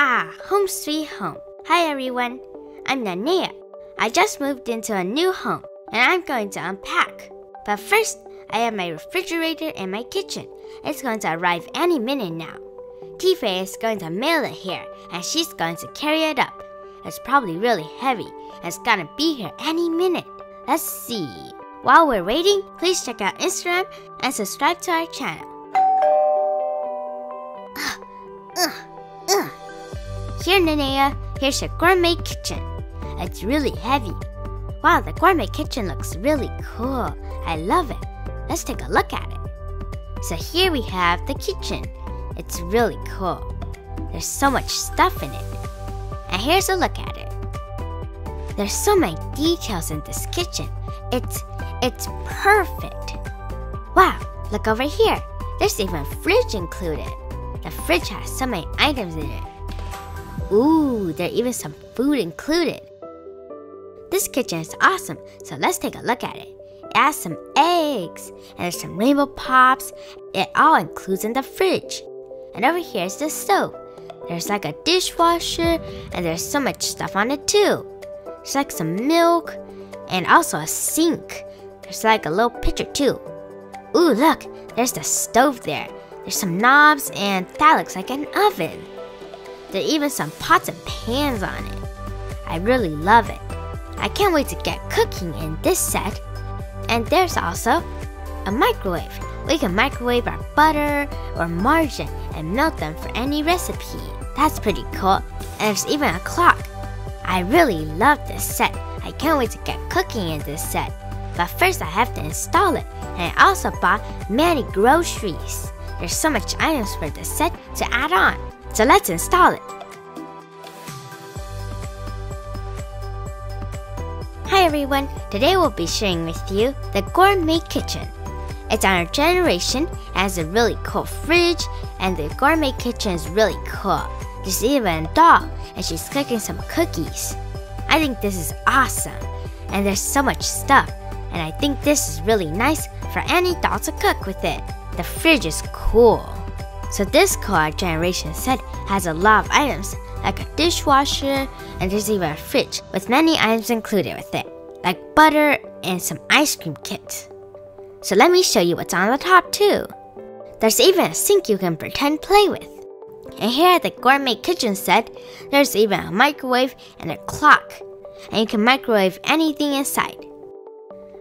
Ah, home sweet home. Hi everyone, I'm Nanea. I just moved into a new home and I'm going to unpack. But first, I have my refrigerator and my kitchen. It's going to arrive any minute now. Tifei is going to mail it here and she's going to carry it up. It's probably really heavy and it's gonna be here any minute. Let's see. While we're waiting, please check out Instagram and subscribe to our channel. Here Nanea, here's your gourmet kitchen. It's really heavy. Wow, the gourmet kitchen looks really cool. I love it. Let's take a look at it. So here we have the kitchen. It's really cool. There's so much stuff in it. And here's a look at it. There's so many details in this kitchen. It's perfect. Wow, look over here. There's even a fridge included. The fridge has so many items in it. Ooh, there are even some food included. This kitchen is awesome, so let's take a look at it. It has some eggs, and there's some Rainbow Pops. It all includes in the fridge. And over here is the stove. There's like a dishwasher, and there's so much stuff on it too. There's like some milk, and also a sink. There's like a little pitcher too. Ooh, look, there's the stove there. There's some knobs, and that looks like an oven. There are even some pots and pans on it. I really love it. I can't wait to get cooking in this set. And there's also a microwave. We can microwave our butter or margarine and melt them for any recipe. That's pretty cool. And there's even a clock. I really love this set. I can't wait to get cooking in this set. But first I have to install it. And I also bought many groceries. There's so much items for this set to add on. So let's install it. Hi everyone, today we'll be sharing with you the Gourmet Kitchen. It's Our Generation, has a really cool fridge, and the Gourmet Kitchen is really cool. There's even a doll, and she's cooking some cookies. I think this is awesome, and there's so much stuff, and I think this is really nice for any doll to cook with it. The fridge is cool. So this Our Generation set has a lot of items, like a dishwasher, and there's even a fridge with many items included with it, like butter and some ice cream kits. So let me show you what's on the top too. There's even a sink you can pretend play with. And here at the Gourmet Kitchen set, there's even a microwave and a clock, and you can microwave anything inside.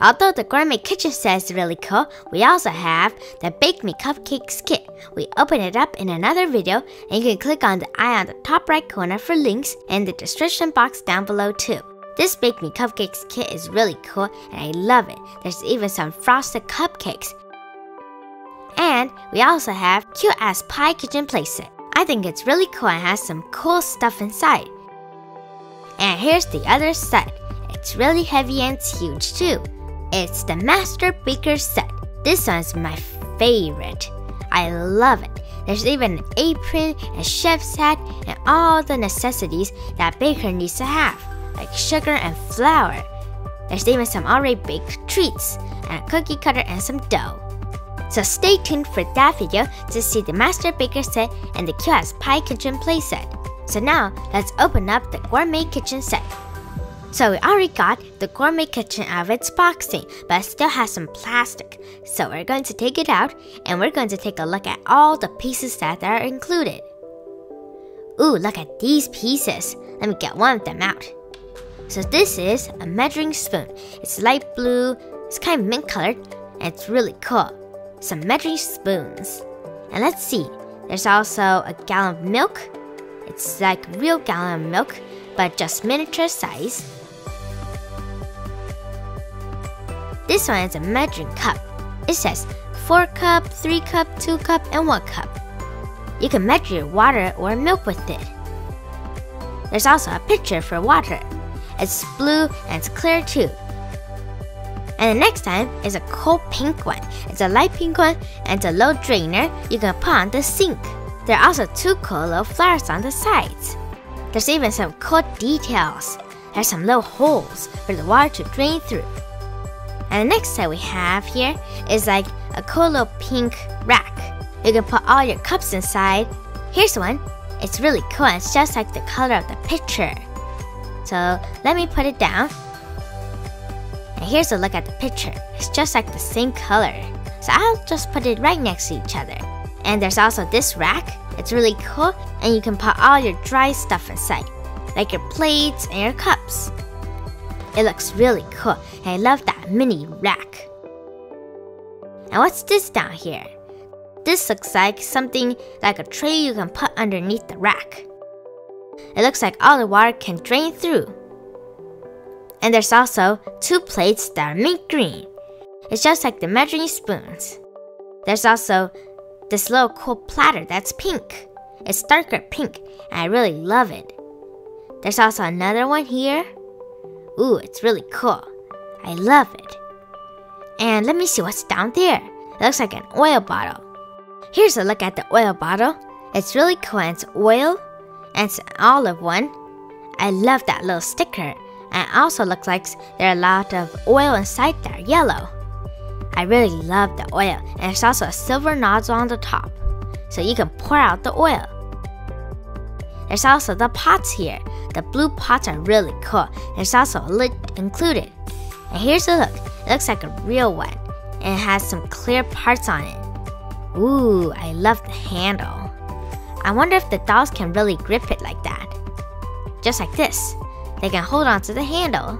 Although the Gourmet Kitchen set is really cool, we also have the Bake Me Cupcakes Kit. We open it up in another video, and you can click on the eye on the top right corner for links and the description box down below too. This Bake Me Cupcakes Kit is really cool, and I love it. There's even some frosted cupcakes. And we also have Cute Ass Pie Kitchen Playset. I think it's really cool and has some cool stuff inside. And here's the other set. It's really heavy and it's huge too. It's the Master Baker set. This one's my favorite. I love it. There's even an apron, a chef's hat, and all the necessities that a baker needs to have, like sugar and flour. There's even some already baked treats, and a cookie cutter and some dough. So stay tuned for that video to see the Master Baker set and the Cute Ass Pie Kitchen Play set. So now, let's open up the Gourmet Kitchen set. So we already got the Gourmet Kitchen out of its boxing, but it still has some plastic. So we're going to take it out, and we're going to take a look at all the pieces that are included. Ooh, look at these pieces. Let me get one of them out. So this is a measuring spoon. It's light blue, it's kind of mint colored, and it's really cool. Some measuring spoons. And let's see, there's also a gallon of milk. It's like a real gallon of milk, but just miniature size. This one is a measuring cup. It says 4 cup, 3 cup, 2 cup, and 1 cup. You can measure your water or milk with it. There's also a pitcher for water. It's blue and it's clear too. And the next time is a cool pink one. It's a light pink one and it's a low drainer you can put on the sink. There are also 2 cool little flowers on the sides. There's even some cool details. There's some little holes for the water to drain through. And the next set we have here is like a cool little pink rack. You can put all your cups inside. Here's one. It's really cool, it's just like the color of the picture. So let me put it down. And here's a look at the picture. It's just like the same color. So I'll just put it right next to each other. And there's also this rack. It's really cool, and you can put all your dry stuff inside, like your plates and your cups. It looks really cool, and I love that mini rack. And what's this down here? This looks like something like a tray you can put underneath the rack. It looks like all the water can drain through. And there's also two plates that are mint green. It's just like the measuring spoons. There's also this little cool platter that's pink. It's darker pink, and I really love it. There's also another one here. Ooh, it's really cool. I love it. And let me see what's down there. It looks like an oil bottle. Here's a look at the oil bottle. It's really cool, and it's oil, and it's an olive one. I love that little sticker. And it also looks like there are a lot of oil inside that are yellow. I really love the oil, and there's also a silver nozzle on the top, so you can pour out the oil. There's also the pots here. The blue pots are really cool. There's also a lid included. And here's a look. It looks like a real one, and it has some clear parts on it. Ooh, I love the handle. I wonder if the dolls can really grip it like that. Just like this. They can hold on to the handle.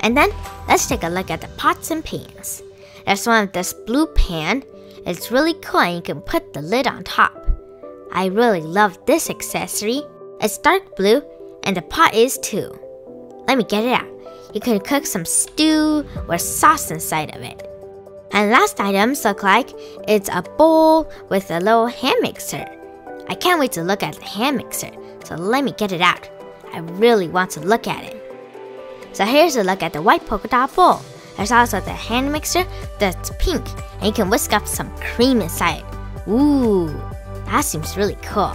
And then, let's take a look at the pots and pans. There's one with this blue pan. It's really cool, and you can put the lid on top. I really love this accessory. It's dark blue, and the pot is too. Let me get it out. You can cook some stew or sauce inside of it. And last items look like it's a bowl with a little hand mixer. I can't wait to look at the hand mixer, so let me get it out. I really want to look at it. So here's a look at the white polka dot bowl. There's also the hand mixer that's pink, and you can whisk up some cream inside. Ooh, that seems really cool.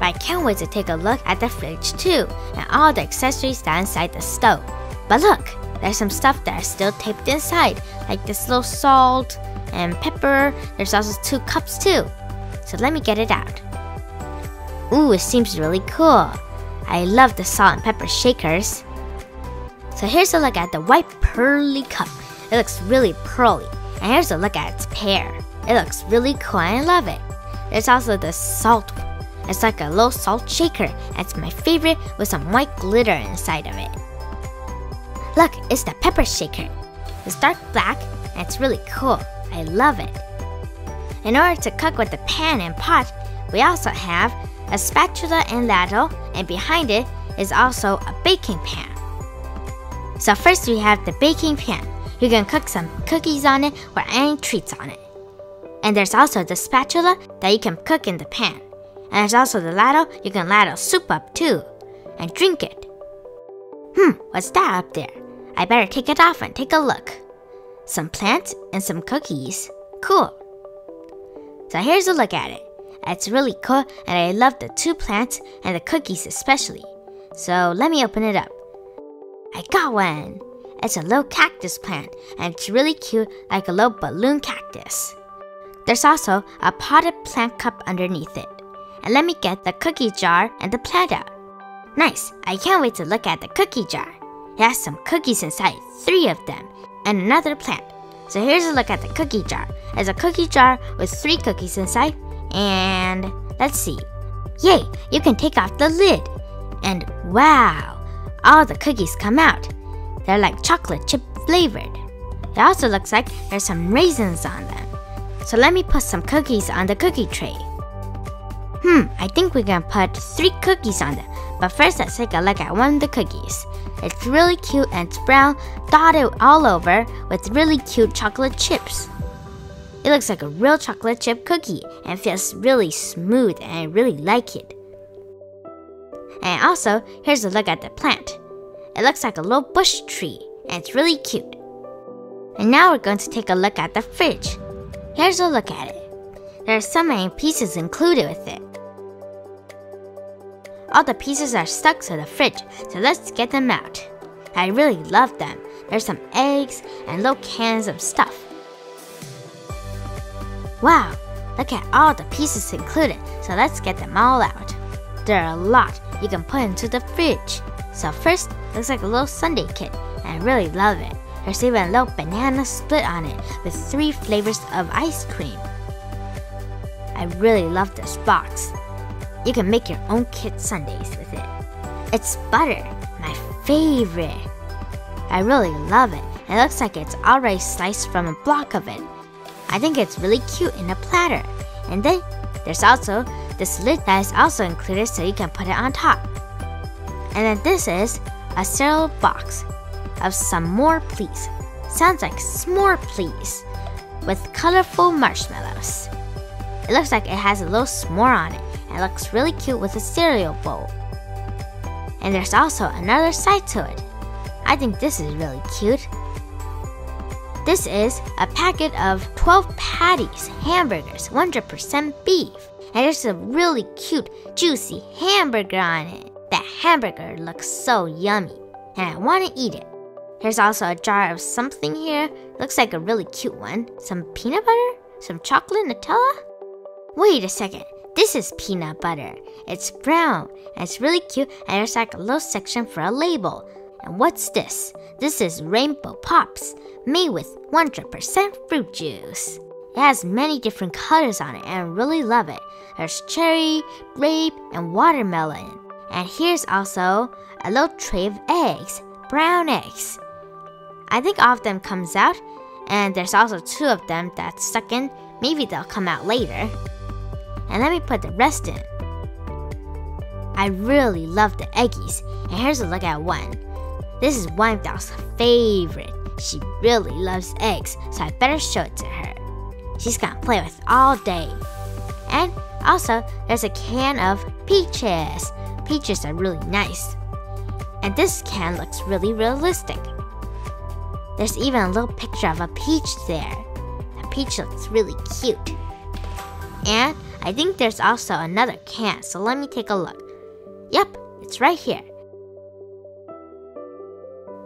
But I can't wait to take a look at the fridge too, and all the accessories that are inside the stove. But look, there's some stuff that are still taped inside, like this little salt and pepper. There's also two cups too. So let me get it out. Ooh, it seems really cool. I love the salt and pepper shakers. So here's a look at the white pearly cup. It looks really pearly. And here's a look at its pair. It looks really cool, and I love it. There's also the salt one. It's like a little salt shaker. It's my favorite, with some white glitter inside of it. Look, it's the pepper shaker. It's dark black, and it's really cool. I love it. In order to cook with the pan and pot, we also have a spatula and ladle, and behind it is also a baking pan. So first we have the baking pan. You can cook some cookies on it or any treats on it. And there's also the spatula that you can cook in the pan. And there's also the ladle. You can ladle soup up too and drink it. What's that up there? I better take it off and take a look. Some plants and some cookies. Cool. So here's a look at it. It's really cool, and I love the two plants and the cookies especially. So let me open it up. I got one. It's a little cactus plant, and it's really cute, like a little balloon cactus. There's also a potted plant cup underneath it. And let me get the cookie jar and the plant out. Nice, I can't wait to look at the cookie jar. It has some cookies inside, 3 of them, and another plant. So here's a look at the cookie jar. It's a cookie jar with 3 cookies inside. And let's see. Yay, you can take off the lid. And wow, all the cookies come out. They're like chocolate chip flavored. It also looks like there's some raisins on them. So let me put some cookies on the cookie tray. I think we can put 3 cookies on them. But first, let's take a look at one of the cookies. It's really cute, and it's brown, dotted all over with really cute chocolate chips. It looks like a real chocolate chip cookie, and feels really smooth, and I really like it. And also, here's a look at the plant. It looks like a little bush tree, and it's really cute. And now we're going to take a look at the fridge. Here's a look at it. There are so many pieces included with it. All the pieces are stuck to the fridge, so let's get them out. I really love them. There's some eggs and little cans of stuff. Wow, look at all the pieces included, so let's get them all out. There are a lot you can put into the fridge. So first, looks like a little sundae kit, and I really love it. There's even a little banana split on it with 3 flavors of ice cream. I really love this box. You can make your own kit sundaes with it. It's butter, my favorite. I really love it. It looks like it's already sliced from a block of it. I think it's really cute in a platter. And then there's also this lid that is also included so you can put it on top. And then this is a cereal box of some more pleats. Sounds like s'more pleats with colorful marshmallows. It looks like it has a little s'more on it and it looks really cute with a cereal bowl. And there's also another side to it. I think this is really cute. This is a packet of 12 patties, hamburgers, 100% beef. And there's a really cute, juicy hamburger on it. That hamburger looks so yummy, and I want to eat it. There's also a jar of something here. Looks like a really cute one. Some peanut butter? Some chocolate Nutella? Wait a second. This is peanut butter. It's brown, and it's really cute, and there's like a little section for a label. And what's this? This is Rainbow Pops, made with 100% fruit juice. It has many different colors on it, and I really love it. There's cherry, grape, and watermelon. And here's also a little tray of eggs, brown eggs. I think all of them comes out, and there's also 2 of them that's stuck in. Maybe they'll come out later. And let me put the rest in. I really love the eggies, and here's a look at one. This is one of Wimedal's favorite. She really loves eggs, so I better show it to her. She's gonna play with all day. And also, there's a can of peaches. Peaches are really nice. And this can looks really realistic. There's even a little picture of a peach there. The peach looks really cute. And I think there's also another can, so let me take a look. Yep, it's right here.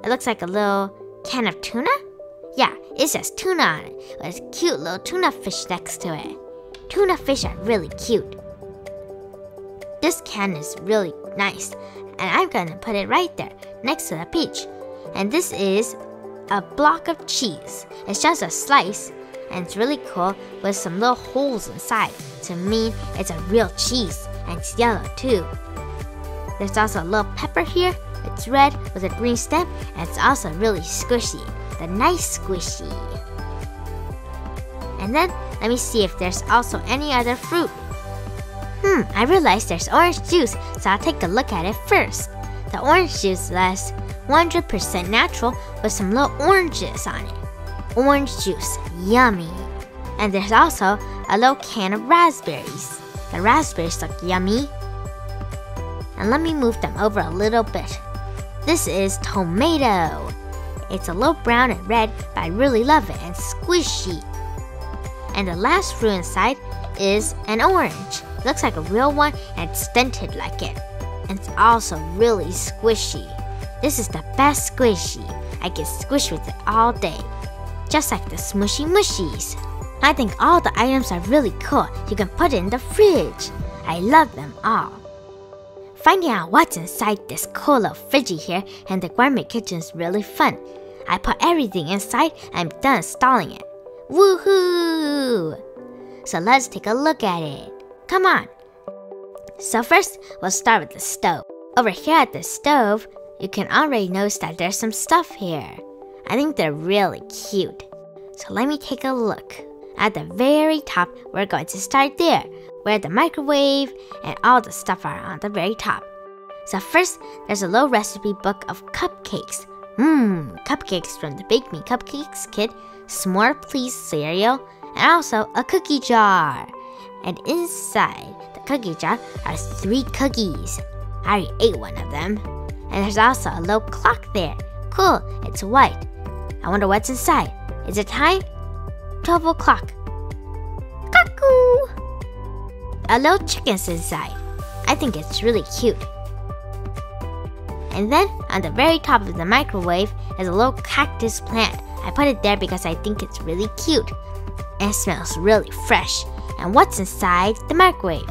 It looks like a little can of tuna? Yeah, it says tuna on it, but it's a cute little tuna fish next to it. Tuna fish are really cute. This can is really nice, and I'm gonna put it right there, next to the peach. And this is a block of cheese. It's just a slice, and it's really cool with some little holes inside. To me, it's a real cheese, and it's yellow too. There's also a little pepper here. It's red with a green stem, and it's also really squishy. The nice squishy. And then, let me see if there's also any other fruit. I realized there's orange juice, so I'll take a look at it first. The orange juice is 100% natural with some little oranges on it. Orange juice, yummy. And there's also a little can of raspberries. The raspberries look yummy. And let me move them over a little bit. This is tomato. It's a little brown and red, but I really love it, and squishy. And the last fruit inside is an orange. It looks like a real one, and it's dented like it. And it's also really squishy. This is the best squishy. I get squished with it all day. Just like the Smooshy Mushies. I think all the items are really cool. You can put it in the fridge. I love them all. Finding out what's inside this cool little fridgey here and the Gourmet Kitchen is really fun. I put everything inside and I'm done installing it. Woohoo! So let's take a look at it. Come on! So first, we'll start with the stove. Over here at the stove, you can already notice that there's some stuff here. I think they're really cute. So let me take a look. At the very top, we're going to start there, where the microwave and all the stuff are on the very top. So first, there's a little recipe book of cupcakes. Cupcakes from the Bake Me Cupcakes Kit, S'more Please cereal, and also a cookie jar. And inside the cookie jar are 3 cookies. I already ate one of them. And there's also a little clock there. Cool, it's white. I wonder what's inside. Is it time? 12 o'clock. Cuckoo! A little chicken's inside. I think it's really cute. And then, on the very top of the microwave, is a little cactus plant. I put it there because I think it's really cute. And it smells really fresh. And what's inside the microwave?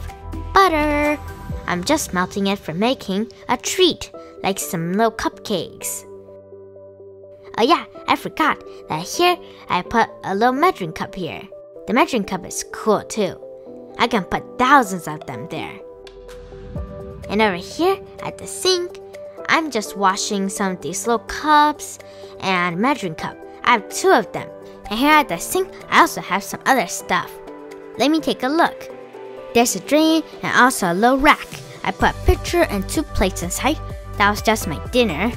Butter! I'm just melting it for making a treat, like some little cupcakes. Oh yeah, I forgot that here I put a little measuring cup here. The measuring cup is cool too. I can put thousands of them there. And over here at the sink, I'm just washing some of these little cups and measuring cup. I have two of them. And here at the sink, I also have some other stuff. Let me take a look. There's a drain and also a little rack. I put a pitcher and two plates inside. That was just my dinner.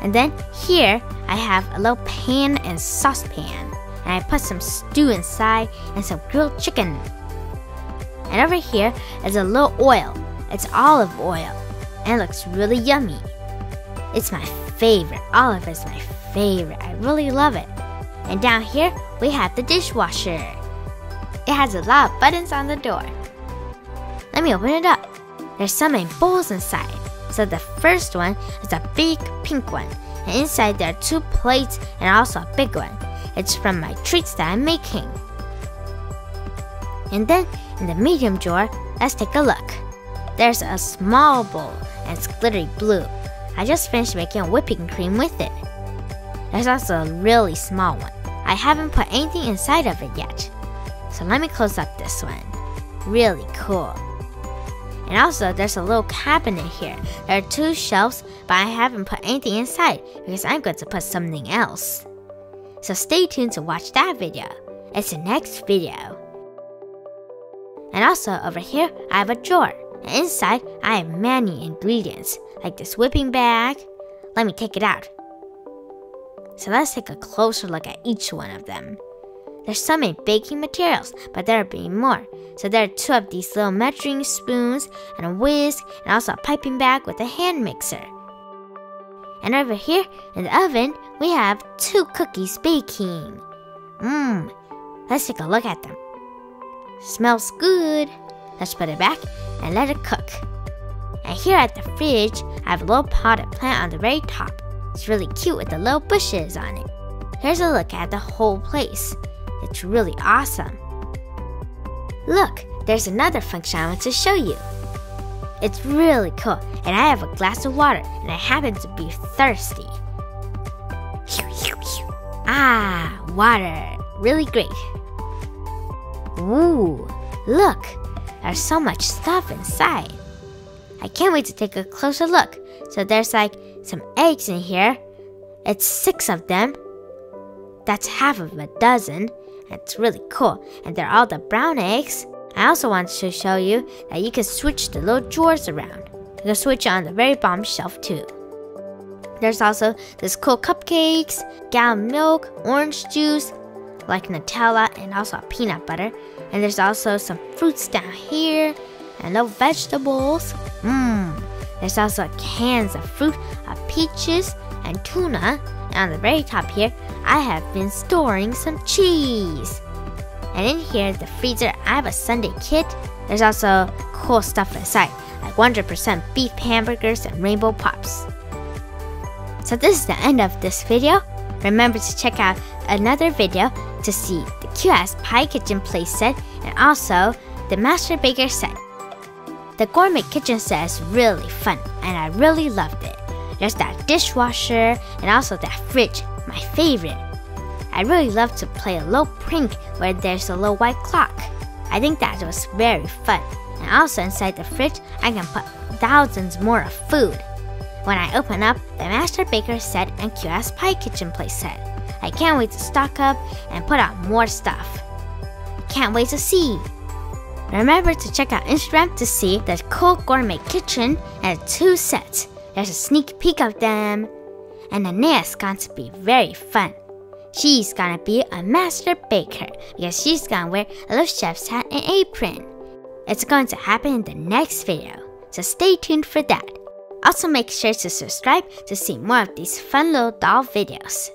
And then here, I have a little pan and saucepan. And I put some stew inside and some grilled chicken. And over here is a little oil. It's olive oil. And it looks really yummy. It's my favorite. Olive is my favorite. I really love it. And down here, we have the dishwasher. It has a lot of buttons on the door. Let me open it up. There's so many bowls inside. So the first one is a big pink one. And inside there are two plates and also a big one. It's from my treats that I'm making. And then in the medium drawer, let's take a look. There's a small bowl and it's glittery blue. I just finished making whipping cream with it. There's also a really small one. I haven't put anything inside of it yet. So let me close up this one. Really cool. And also there's a little cabinet here. There are two shelves, but I haven't put anything inside because I'm going to put something else. So stay tuned to watch that video. It's the next video. And also over here, I have a drawer. And inside, I have many ingredients, like this whipping bag. Let me take it out. So let's take a closer look at each one of them. There's so many baking materials, but there will be more. So there are two of these little measuring spoons and a whisk and also a piping bag with a hand mixer. And over here in the oven, we have two cookies baking. Let's take a look at them. Smells good. Let's put it back and let it cook. And here at the fridge, I have a little potted plant on the very top. It's really cute with the little bushes on it. Here's a look at the whole place. It's really awesome. Look, there's another function I want to show you. It's really cool, and I have a glass of water, and I happen to be thirsty. Ah, water. Really great. Ooh, look. There's so much stuff inside. I can't wait to take a closer look. So there's like some eggs in here. It's 6 of them. That's half of a dozen. It's really cool. And they're all the brown eggs. I also want to show you that you can switch the little drawers around. You can switch on the very bottom shelf too. There's also this cool cupcakes, gallon milk, orange juice, like Nutella and also peanut butter. And there's also some fruits down here and little vegetables. There's also cans of fruit, of peaches, and tuna. And on the very top here, I have been storing some cheese. And in here, the freezer, I have a sundae kit. There's also cool stuff inside, like 100% beef hamburgers and Rainbow Pops. So this is the end of this video. Remember to check out another video to see the QS Pie Kitchen playset and also the Master Baker set. The Gourmet Kitchen set is really fun and I really loved it. There's that dishwasher and also that fridge, my favorite. I really love to play a little prank where there's a little white clock. I think that was very fun. And also inside the fridge, I can put thousands more of food. When I open up the Master Baker set and QS Pie Kitchen playset, I can't wait to stock up and put out more stuff. Can't wait to see! Remember to check out Instagram to see the cool Gourmet Kitchen and the 2 sets. There's a sneak peek of them. And Nanea's going to be very fun. She's gonna be a master baker because she's gonna wear a little chef's hat and apron. It's going to happen in the next video, so stay tuned for that. Also make sure to subscribe to see more of these fun little doll videos.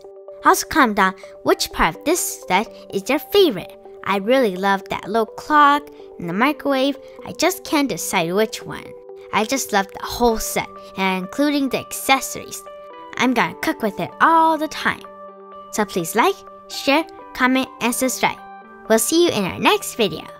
Also comment down which part of this set is your favorite. I really love that little clock and the microwave. I just can't decide which one. I just love the whole set, and including the accessories. I'm gonna cook with it all the time. So please like, share, comment, and subscribe. We'll see you in our next video.